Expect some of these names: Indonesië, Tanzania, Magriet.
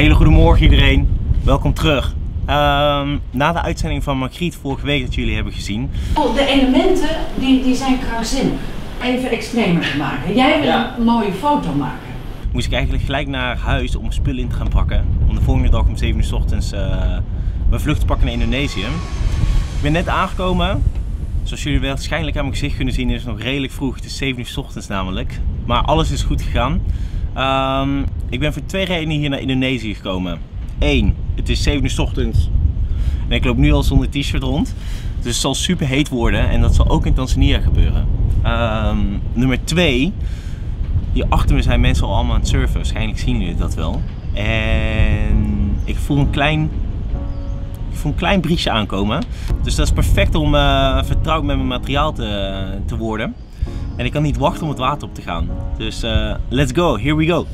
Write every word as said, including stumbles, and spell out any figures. Hele goede morgen iedereen, welkom terug. Um, na de uitzending van Magriet vorige week dat jullie hebben gezien. Oh, de elementen die, die zijn krankzinnig. Even extremer maken. Jij wil ja. een mooie foto maken. Moest ik eigenlijk gelijk naar huis om spullen in te gaan pakken. Om de volgende dag om zeven uur 's ochtends uh, mijn vlucht te pakken naar Indonesië. Ik ben net aangekomen. Zoals jullie waarschijnlijk aan mijn gezicht kunnen zien is het nog redelijk vroeg. Het is zeven uur 's ochtends namelijk. Maar alles is goed gegaan. Um, ik ben voor twee redenen hier naar Indonesië gekomen. Eén, het is zeven uur 's ochtends en ik loop nu al zonder t-shirt rond. Dus het zal super heet worden en dat zal ook in Tanzania gebeuren. Um, nummer twee, hier achter me zijn mensen al allemaal aan het surfen. Waarschijnlijk zien jullie dat wel. En ik voel een klein, ik voel een klein briesje aankomen. Dus dat is perfect om uh, vertrouwd met mijn materiaal te, te worden. En ik kan niet wachten om het water op te gaan. Dus uh, let's go, here we go.